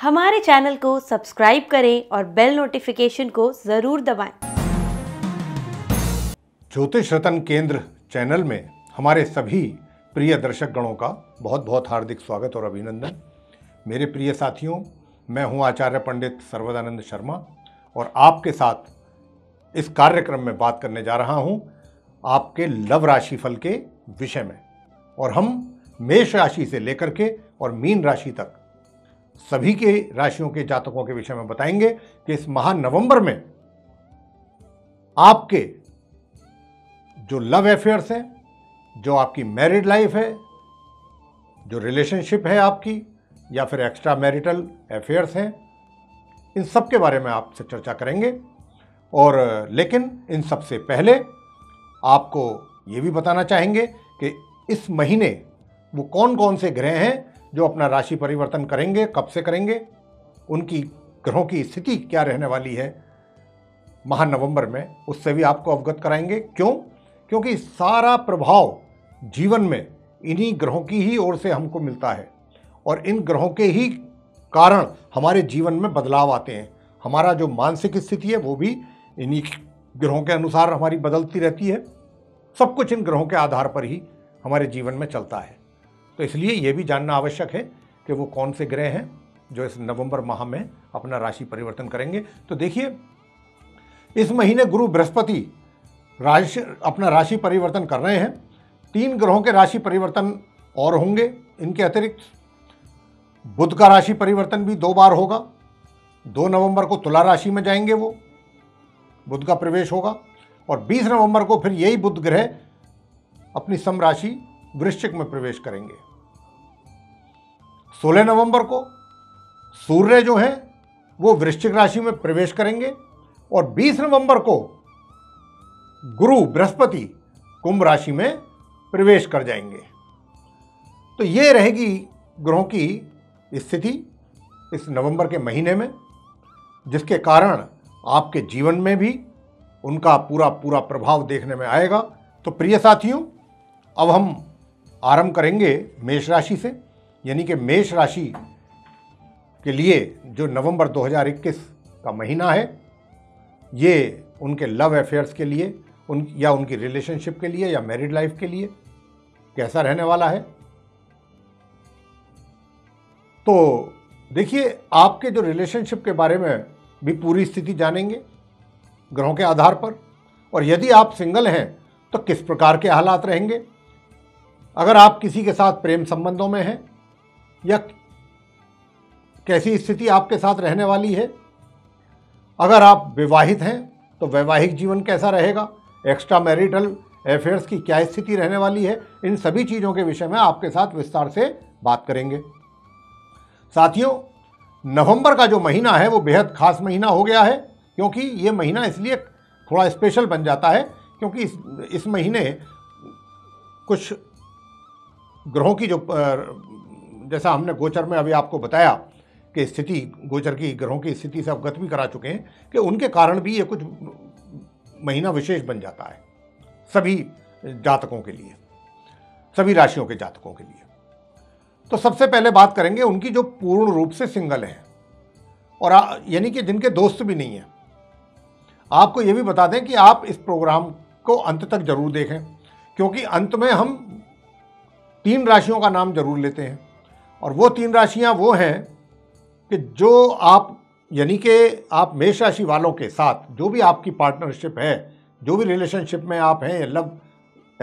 हमारे चैनल को सब्सक्राइब करें और बेल नोटिफिकेशन को जरूर दबाएं। ज्योतिष रतन केंद्र चैनल में हमारे सभी प्रिय दर्शक गणों का बहुत बहुत हार्दिक स्वागत और अभिनंदन। मेरे प्रिय साथियों, मैं हूं आचार्य पंडित सर्वदानंद शर्मा और आपके साथ इस कार्यक्रम में बात करने जा रहा हूं आपके लव राशिफल के विषय में। और हम मेष राशि से लेकर के और मीन राशि तक सभी के राशियों के जातकों के विषय में बताएंगे कि इस माह नवंबर में आपके जो लव अफेयर्स हैं, जो आपकी मैरिड लाइफ है, जो रिलेशनशिप है आपकी, या फिर एक्स्ट्रा मैरिटल अफेयर्स हैं, इन सब के बारे में आपसे चर्चा करेंगे। और लेकिन इन सबसे पहले आपको ये भी बताना चाहेंगे कि इस महीने वो कौन कौन से ग्रह हैं जो अपना राशि परिवर्तन करेंगे, कब से करेंगे, उनकी ग्रहों की स्थिति क्या रहने वाली है माह नवंबर में, उससे भी आपको अवगत कराएंगे। क्यों? क्योंकि सारा प्रभाव जीवन में इन्हीं ग्रहों की ही ओर से हमको मिलता है और इन ग्रहों के ही कारण हमारे जीवन में बदलाव आते हैं। हमारा जो मानसिक स्थिति है वो भी इन्हीं ग्रहों के अनुसार हमारी बदलती रहती है। सब कुछ इन ग्रहों के आधार पर ही हमारे जीवन में चलता है। तो इसलिए ये भी जानना आवश्यक है कि वो कौन से ग्रह हैं जो इस नवंबर माह में अपना राशि परिवर्तन करेंगे। तो देखिए, इस महीने गुरु बृहस्पति अपना राशि परिवर्तन कर रहे हैं। 3 ग्रहों के राशि परिवर्तन और होंगे। इनके अतिरिक्त बुध का राशि परिवर्तन भी 2 बार होगा। 2 नवंबर को तुला राशि में जाएंगे, वो बुध का प्रवेश होगा। और 20 नवंबर को फिर यही बुध ग्रह अपनी सम राशि वृश्चिक में प्रवेश करेंगे। 16 नवंबर को सूर्य जो हैं वो वृश्चिक राशि में प्रवेश करेंगे और 20 नवंबर को गुरु बृहस्पति कुंभ राशि में प्रवेश कर जाएंगे। तो ये रहेगी ग्रहों की स्थिति इस नवंबर के महीने में, जिसके कारण आपके जीवन में भी उनका पूरा प्रभाव देखने में आएगा। तो प्रिय साथियों, अब हम आरंभ करेंगे मेष राशि से, यानी कि मेष राशि के लिए जो नवंबर 2021 का महीना है, ये उनके लव अफेयर्स के लिए, उनकी रिलेशनशिप के लिए या मैरिड लाइफ के लिए कैसा रहने वाला है। तो देखिए, आपके जो रिलेशनशिप के बारे में भी पूरी स्थिति जानेंगे ग्रहों के आधार पर। और यदि आप सिंगल हैं तो किस प्रकार के हालात रहेंगे। अगर आप किसी के साथ प्रेम संबंधों में हैं, या कैसी स्थिति आपके साथ रहने वाली है। अगर आप विवाहित हैं तो वैवाहिक जीवन कैसा रहेगा। एक्स्ट्रा मैरिटल अफेयर्स की क्या स्थिति रहने वाली है। इन सभी चीज़ों के विषय में आपके साथ विस्तार से बात करेंगे। साथियों, नवंबर का जो महीना है वो बेहद खास महीना हो गया है, क्योंकि ये महीना इसलिए थोड़ा स्पेशल बन जाता है क्योंकि इस महीने कुछ ग्रहों की जो, जैसा हमने गोचर में अभी आपको बताया कि स्थिति, गोचर की ग्रहों की स्थिति से अवगत भी करा चुके हैं कि उनके कारण भी ये कुछ महीना विशेष बन जाता है सभी जातकों के लिए, सभी राशियों के जातकों के लिए। तो सबसे पहले बात करेंगे उनकी जो पूर्ण रूप से सिंगल हैं, और यानी कि जिनके दोस्त भी नहीं हैं। आपको ये भी बता दें कि आप इस प्रोग्राम को अंत तक जरूर देखें, क्योंकि अंत में हम 3 राशियों का नाम जरूर लेते हैं। और वो 3 राशियां वो हैं कि जो आप, यानी कि आप मेष राशि वालों के साथ जो भी आपकी पार्टनरशिप है, जो भी रिलेशनशिप में आप हैं, लव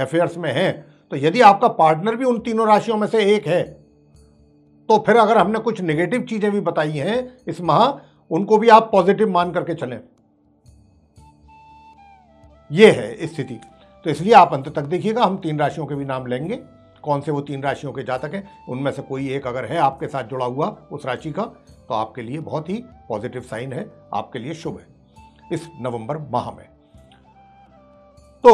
अफेयर्स में हैं, तो यदि आपका पार्टनर भी उन 3 राशियों में से एक है, तो फिर अगर हमने कुछ नेगेटिव चीज़ें भी बताई हैं इस माह, उनको भी आप पॉजिटिव मान करके चलें। ये है स्थिति। तो इसलिए आप अंत तक देखिएगा। हम 3 राशियों के भी नाम लेंगे, कौन से वो 3 राशियों के जातक हैं। उनमें से कोई एक अगर है आपके साथ जुड़ा हुआ उस राशि का, तो आपके लिए बहुत ही पॉजिटिव साइन है, आपके लिए शुभ है इस नवंबर माह में। तो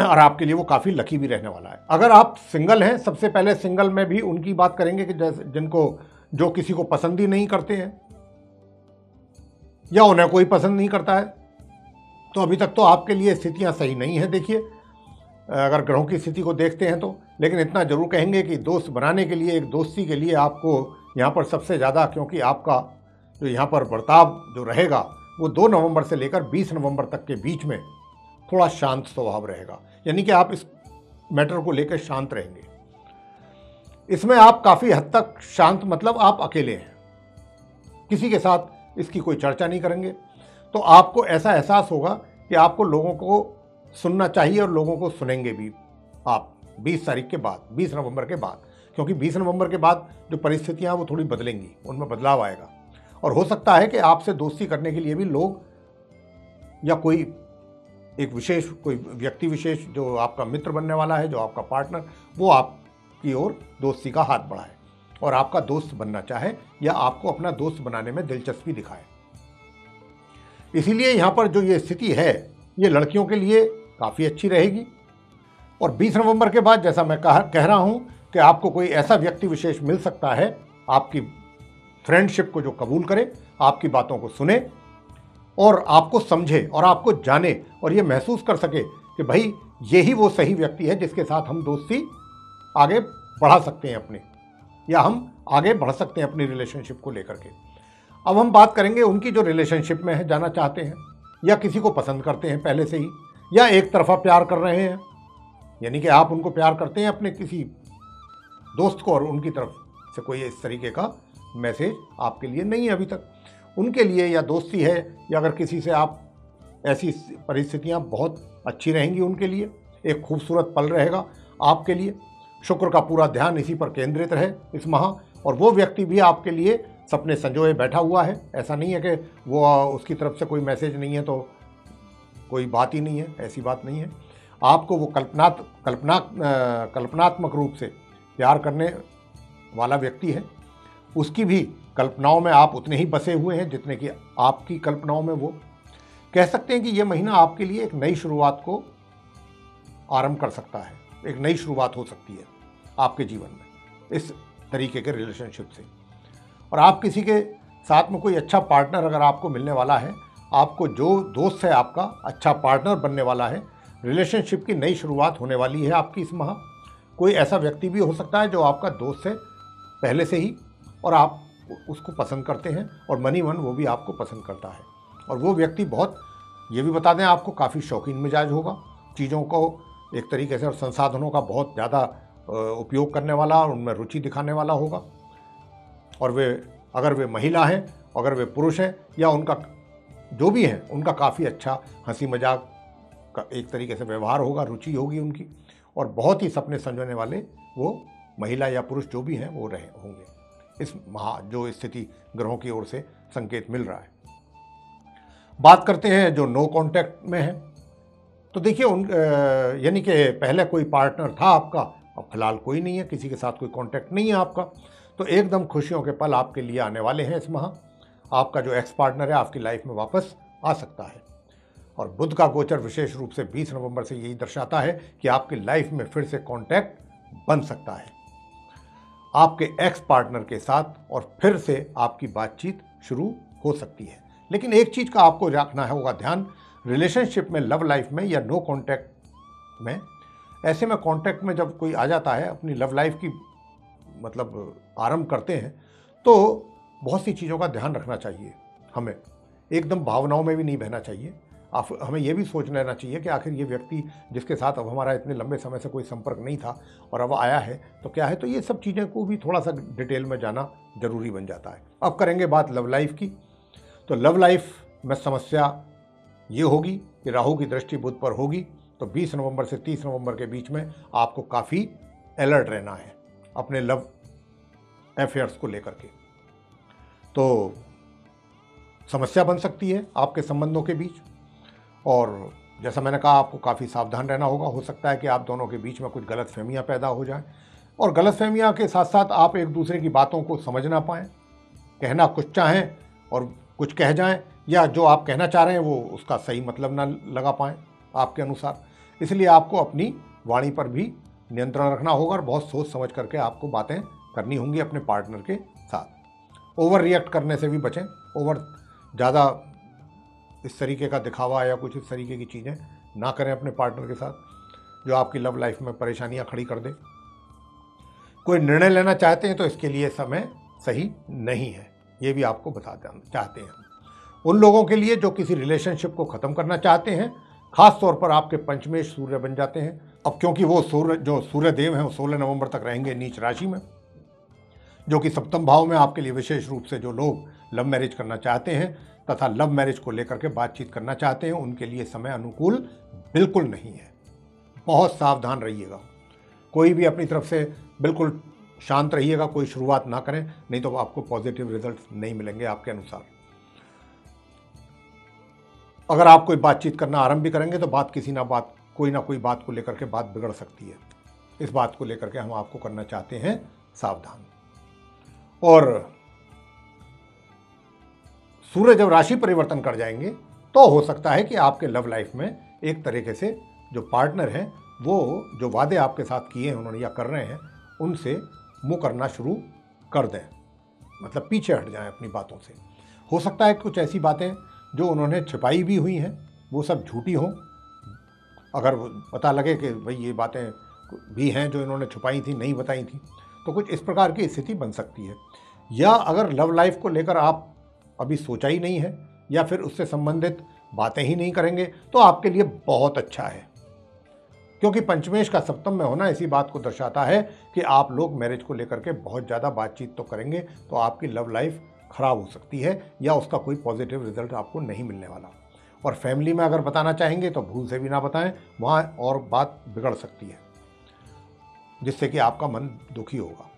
और आपके लिए वो काफ़ी लकी भी रहने वाला है। अगर आप सिंगल हैं, सबसे पहले सिंगल में भी उनकी बात करेंगे कि जिनको, जो किसी को पसंद ही नहीं करते हैं या उन्हें कोई पसंद नहीं करता है, तो अभी तक तो आपके लिए स्थितियाँ सही नहीं हैं। देखिए, अगर ग्रहों की स्थिति को देखते हैं तो, लेकिन इतना जरूर कहेंगे कि दोस्त बनाने के लिए, एक दोस्ती के लिए आपको यहाँ पर सबसे ज़्यादा, क्योंकि आपका जो यहाँ पर बर्ताव जो रहेगा वो 2 नवंबर से लेकर 20 नवंबर तक के बीच में थोड़ा शांत स्वभाव रहेगा, यानी कि आप इस मैटर को लेकर शांत रहेंगे। इसमें आप काफ़ी हद तक शांत, मतलब आप अकेले हैं, किसी के साथ इसकी कोई चर्चा नहीं करेंगे, तो आपको ऐसा एहसास होगा कि आपको लोगों को सुनना चाहिए और लोगों को सुनेंगे भी आप 20 तारीख के बाद, 20 नवंबर के बाद, क्योंकि 20 नवंबर के बाद जो परिस्थितियां वो थोड़ी बदलेंगी, उनमें बदलाव आएगा और हो सकता है कि आपसे दोस्ती करने के लिए भी लोग या कोई एक विशेष, कोई व्यक्ति विशेष जो आपका मित्र बनने वाला है, जो आपका पार्टनर, वो आपकी ओर दोस्ती का हाथ बढ़ाए और आपका दोस्त बनना चाहे या आपको अपना दोस्त बनाने में दिलचस्पी दिखाए। इसीलिए यहाँ पर जो ये स्थिति है ये लड़कियों के लिए काफ़ी अच्छी रहेगी। और 20 नवंबर के बाद जैसा मैं कह रहा हूँ कि आपको कोई ऐसा व्यक्ति विशेष मिल सकता है आपकी फ्रेंडशिप को जो कबूल करे, आपकी बातों को सुने और आपको समझे और आपको जाने और ये महसूस कर सके कि भाई यही वो सही व्यक्ति है जिसके साथ हम दोस्ती आगे बढ़ा सकते हैं अपने, या हम आगे बढ़ सकते हैं अपनी रिलेशनशिप को लेकर के। अब हम बात करेंगे उनकी जो रिलेशनशिप में है, जाना चाहते हैं या किसी को पसंद करते हैं पहले से ही, या एक तरफा प्यार कर रहे हैं, यानी कि आप उनको प्यार करते हैं अपने किसी दोस्त को और उनकी तरफ से कोई इस तरीके का मैसेज आपके लिए नहीं है अभी तक। उनके लिए या दोस्ती है या अगर किसी से आप, ऐसी परिस्थितियाँ बहुत अच्छी रहेंगी उनके लिए, एक खूबसूरत पल रहेगा आपके लिए। शुक्र का पूरा ध्यान इसी पर केंद्रित रहे इस माह, और वो व्यक्ति भी आपके लिए सपने संजोए बैठा हुआ है, ऐसा नहीं है कि वो उसकी तरफ से कोई मैसेज नहीं है तो कोई बात ही नहीं है, ऐसी बात नहीं है। आपको वो कल्पनात्मक रूप से प्यार करने वाला व्यक्ति है, उसकी भी कल्पनाओं में आप उतने ही बसे हुए हैं जितने कि आपकी कल्पनाओं में वो। कह सकते हैं कि ये महीना आपके लिए एक नई शुरुआत को आरंभ कर सकता है, एक नई शुरुआत हो सकती है आपके जीवन में इस तरीके के रिलेशनशिप से। और आप किसी के साथ में कोई अच्छा पार्टनर अगर आपको मिलने वाला है, आपको जो दोस्त है आपका अच्छा पार्टनर बनने वाला है, रिलेशनशिप की नई शुरुआत होने वाली है आपकी इस माह। कोई ऐसा व्यक्ति भी हो सकता है जो आपका दोस्त है पहले से ही और आप उसको पसंद करते हैं और मनी मन वो भी आपको पसंद करता है, और वो व्यक्ति बहुत, ये भी बता दें, आपको काफ़ी शौकीन मिजाज होगा, चीज़ों को एक तरीके से और संसाधनों का बहुत ज़्यादा उपयोग करने वाला और उनमें रुचि दिखाने वाला होगा। और वे, अगर वे महिला हैं, अगर वे पुरुष हैं, या उनका जो भी हैं, उनका काफ़ी अच्छा हंसी मजाक का एक तरीके से व्यवहार होगा, रुचि होगी उनकी, और बहुत ही सपने संजोने वाले वो महिला या पुरुष जो भी हैं वो रहे होंगे इस महा, जो स्थिति ग्रहों की ओर से संकेत मिल रहा है। बात करते हैं जो नो कॉन्टैक्ट में है, तो देखिए उन, यानी कि पहले कोई पार्टनर था आपका, अब फिलहाल कोई नहीं है, किसी के साथ कोई कांटेक्ट नहीं है आपका, तो एकदम खुशियों के पल आपके लिए आने वाले हैं इस माह। आपका जो एक्स पार्टनर है आपकी लाइफ में वापस आ सकता है, और बुध का गोचर विशेष रूप से 20 नवंबर से यही दर्शाता है कि आपकी लाइफ में फिर से कांटेक्ट बन सकता है आपके एक्स पार्टनर के साथ, और फिर से आपकी बातचीत शुरू हो सकती है। लेकिन एक चीज़ का आपको रखना होगा ध्यान, रिलेशनशिप में, लव लाइफ में या नो कांटेक्ट में, ऐसे में कांटेक्ट में जब कोई आ जाता है, अपनी लव लाइफ की मतलब आरंभ करते हैं, तो बहुत सी चीज़ों का ध्यान रखना चाहिए हमें। एकदम भावनाओं में भी नहीं बहना चाहिए, हमें यह भी सोच लेना चाहिए कि आखिर ये व्यक्ति जिसके साथ अब हमारा इतने लंबे समय से कोई संपर्क नहीं था और अब आया है तो क्या है, तो ये सब चीज़ें को भी थोड़ा सा डिटेल में जाना ज़रूरी बन जाता है। अब करेंगे बात लव लाइफ की, तो लव लाइफ में समस्या ये होगी कि राहु की दृष्टि बुध पर होगी, तो 20 नवंबर से 30 नवंबर के बीच में आपको काफ़ी अलर्ट रहना है अपने लव अफेयर्स को लेकर के, तो समस्या बन सकती है आपके संबंधों के बीच। और जैसा मैंने कहा आपको काफ़ी सावधान रहना होगा, हो सकता है कि आप दोनों के बीच में कुछ गलतफहमियां पैदा हो जाएं, और गलतफहमियां के साथ साथ आप एक दूसरे की बातों को समझ ना पाएँ, कहना कुछ चाहें और कुछ कह जाएं, या जो आप कहना चाह रहे हैं वो उसका सही मतलब ना लगा पाएँ आपके अनुसार। इसलिए आपको अपनी वाणी पर भी नियंत्रण रखना होगा और बहुत सोच समझ करके आपको बातें करनी होंगी अपने पार्टनर के साथ। ओवर रिएक्ट करने से भी बचें, ओवर ज़्यादा इस तरीके का दिखावा या कुछ इस तरीके की चीज़ें ना करें अपने पार्टनर के साथ जो आपकी लव लाइफ में परेशानियां खड़ी कर दे। कोई निर्णय लेना चाहते हैं तो इसके लिए समय सही नहीं है, ये भी आपको बताना चाहते हैं। उन लोगों के लिए जो किसी रिलेशनशिप को ख़त्म करना चाहते हैं, खास तौर पर आपके पंचमेश सूर्य बन जाते हैं। अब क्योंकि वो सूर्य जो सूर्यदेव हैं वो 16 नवंबर तक रहेंगे नीच राशि में, जो कि सप्तम भाव में आपके लिए विशेष रूप से जो लोग लव मैरिज करना चाहते हैं तथा लव मैरिज को लेकर के बातचीत करना चाहते हैं, उनके लिए समय अनुकूल बिल्कुल नहीं है। बहुत सावधान रहिएगा, कोई भी अपनी तरफ से बिल्कुल शांत रहिएगा, कोई शुरुआत ना करें, नहीं तो आपको पॉजिटिव रिजल्ट नहीं मिलेंगे आपके अनुसार। अगर आप कोई बातचीत करना आरंभ भी करेंगे तो बात किसी ना कोई बात को लेकर के बात बिगड़ सकती है। इस बात को लेकर के हम आपको करना चाहते हैं सावधान। और सूर्य जब राशि परिवर्तन कर जाएंगे तो हो सकता है कि आपके लव लाइफ में एक तरीके से जो पार्टनर हैं वो जो वादे आपके साथ किए हैं उन्होंने या कर रहे हैं उनसे मुँह करना शुरू कर दें, मतलब पीछे हट जाएं अपनी बातों से। हो सकता है कुछ ऐसी बातें जो उन्होंने छिपाई भी हुई हैं वो सब झूठी हों। अगर पता लगे कि भाई ये बातें भी हैं जो इन्होंने छुपाई थी, नहीं बताई थी, तो कुछ इस प्रकार की स्थिति बन सकती है। या अगर लव लाइफ को लेकर आप अभी सोचा ही नहीं है या फिर उससे संबंधित बातें ही नहीं करेंगे तो आपके लिए बहुत अच्छा है, क्योंकि पंचमेश का सप्तम में होना इसी बात को दर्शाता है कि आप लोग मैरिज को लेकर के बहुत ज़्यादा बातचीत तो करेंगे तो आपकी लव लाइफ ख़राब हो सकती है या उसका कोई पॉजिटिव रिजल्ट आपको नहीं मिलने वाला। और फैमिली में अगर बताना चाहेंगे तो भूल से भी ना बताएं, वहाँ और बात बिगड़ सकती है जिससे कि आपका मन दुखी होगा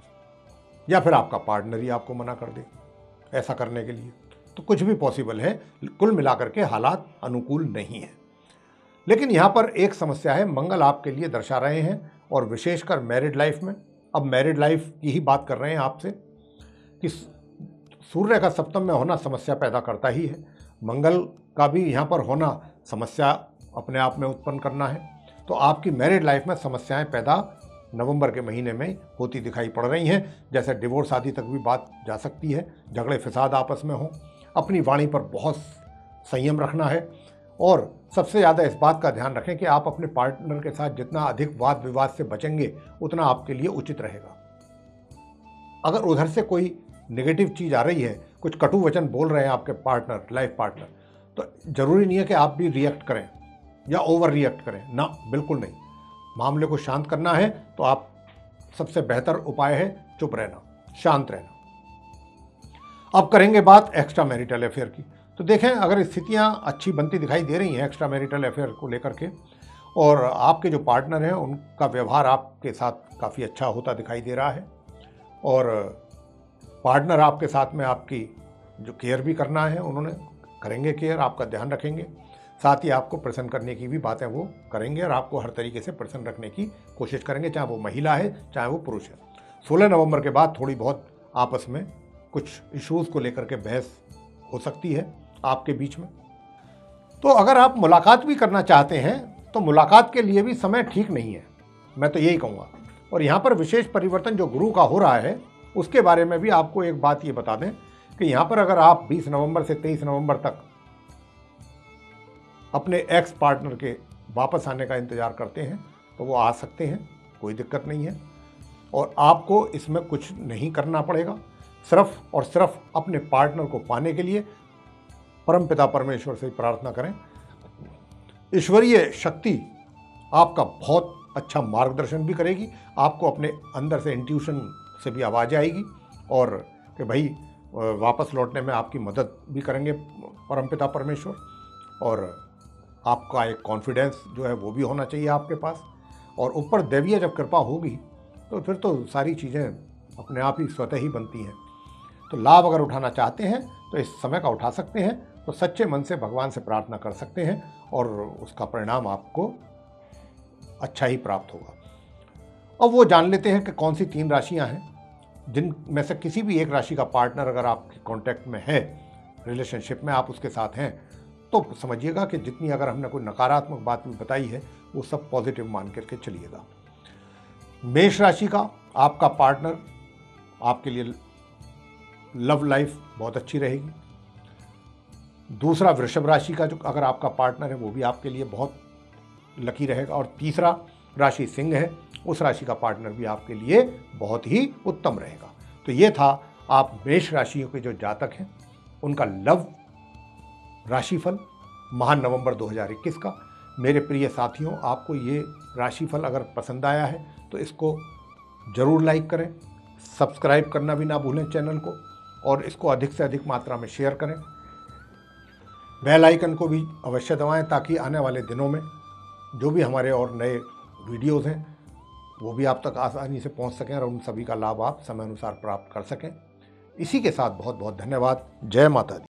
या फिर आपका पार्टनर ही आपको मना कर दे ऐसा करने के लिए, तो कुछ भी पॉसिबल है। कुल मिलाकर के हालात अनुकूल नहीं है। लेकिन यहाँ पर एक समस्या है, मंगल आपके लिए दर्शा रहे हैं और विशेषकर मैरिड लाइफ में। अब मैरिड लाइफ की ही बात कर रहे हैं आपसे कि सूर्य का सप्तम में होना समस्या पैदा करता ही है, मंगल का भी यहाँ पर होना समस्या अपने आप में उत्पन्न करना है। तो आपकी मैरिड लाइफ में समस्याएं पैदा नवंबर के महीने में होती दिखाई पड़ रही हैं, जैसे डिवोर्स आदि तक भी बात जा सकती है। झगड़े फिसाद आपस में हों। अपनी वाणी पर बहुत संयम रखना है और सबसे ज़्यादा इस बात का ध्यान रखें कि आप अपने पार्टनर के साथ जितना अधिक वाद विवाद से बचेंगे उतना आपके लिए उचित रहेगा। अगर उधर से कोई नेगेटिव चीज़ आ रही है, कुछ कटु वचन बोल रहे हैं आपके पार्टनर, लाइफ पार्टनर, तो ज़रूरी नहीं है कि आप भी रिएक्ट करें या ओवर रिएक्ट करें, ना बिल्कुल नहीं। मामले को शांत करना है तो आप सबसे बेहतर उपाय है चुप रहना, शांत रहना। अब करेंगे बात एक्स्ट्रा मैरिटल अफेयर की। तो देखें, अगर स्थितियां अच्छी बनती दिखाई दे रही हैं एक्स्ट्रा मैरिटल अफेयर को लेकर के और आपके जो पार्टनर हैं उनका व्यवहार आपके साथ काफ़ी अच्छा होता दिखाई दे रहा है और पार्टनर आपके साथ में आपकी जो केयर भी करना है उन्होंने करेंगे, केयर आपका ध्यान रखेंगे, साथ ही आपको प्रसन्न करने की भी बातें वो करेंगे और आपको हर तरीके से प्रसन्न रखने की कोशिश करेंगे, चाहे वो महिला है चाहे वो पुरुष है। 16 नवंबर के बाद थोड़ी बहुत आपस में कुछ इश्यूज़ को लेकर के बहस हो सकती है आपके बीच में। तो अगर आप मुलाकात भी करना चाहते हैं तो मुलाकात के लिए भी समय ठीक नहीं है, मैं तो यही कहूँगा। और यहाँ पर विशेष परिवर्तन जो गुरु का हो रहा है उसके बारे में भी आपको एक बात ये बता दें कि यहाँ पर अगर आप 20 नवंबर से 23 नवंबर तक अपने एक्स पार्टनर के वापस आने का इंतज़ार करते हैं तो वो आ सकते हैं, कोई दिक्कत नहीं है। और आपको इसमें कुछ नहीं करना पड़ेगा, सिर्फ और सिर्फ अपने पार्टनर को पाने के लिए परमपिता परमेश्वर से प्रार्थना करें। ईश्वरीय शक्ति आपका बहुत अच्छा मार्गदर्शन भी करेगी, आपको अपने अंदर से इंट्यूशन से भी आवाज़ आएगी और कि भाई वापस लौटने में आपकी मदद भी करेंगे परमपिता परमेश्वर। और आपका एक कॉन्फिडेंस जो है वो भी होना चाहिए आपके पास। और ऊपर देवीय जब कृपा होगी तो फिर तो सारी चीज़ें अपने आप ही स्वतः ही बनती हैं। तो लाभ अगर उठाना चाहते हैं तो इस समय का उठा सकते हैं, तो सच्चे मन से भगवान से प्रार्थना कर सकते हैं और उसका परिणाम आपको अच्छा ही प्राप्त होगा। अब वो जान लेते हैं कि कौन सी 3 राशियां हैं, जिनमें से किसी भी एक राशि का पार्टनर अगर आपके कांटेक्ट में है, रिलेशनशिप में आप उसके साथ हैं, तो समझिएगा कि जितनी अगर हमने कोई नकारात्मक बात भी बताई है वो सब पॉजिटिव मान करके चलिएगा। मेष राशि का आपका पार्टनर, आपके लिए लव लाइफ बहुत अच्छी रहेगी। दूसरा वृषभ राशि का जो अगर आपका पार्टनर है वो भी आपके लिए बहुत लकी रहेगा। और तीसरा राशि सिंह है, उस राशि का पार्टनर भी आपके लिए बहुत ही उत्तम रहेगा। तो ये था आप मेष राशियों के जो जातक हैं उनका लव राशिफल महान नवंबर 2021 का। मेरे प्रिय साथियों, आपको ये राशिफल अगर पसंद आया है तो इसको ज़रूर लाइक करें, सब्सक्राइब करना भी ना भूलें चैनल को, और इसको अधिक से अधिक मात्रा में शेयर करें। बेल आइकन को भी अवश्य दबाएं ताकि आने वाले दिनों में जो भी हमारे और नए वीडियोस हैं वो भी आप तक आसानी से पहुंच सकें और उन सभी का लाभ आप समय अनुसार प्राप्त कर सकें। इसी के साथ बहुत बहुत धन्यवाद। जय माता दी।